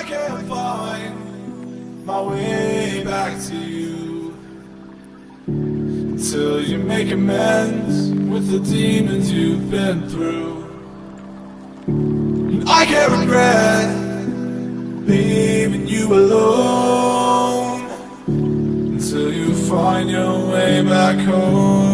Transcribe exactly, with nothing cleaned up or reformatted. I can't find my way back to you, until you make amends with the demons you've been through. And I can't regret leaving you alone, until you find your way back home.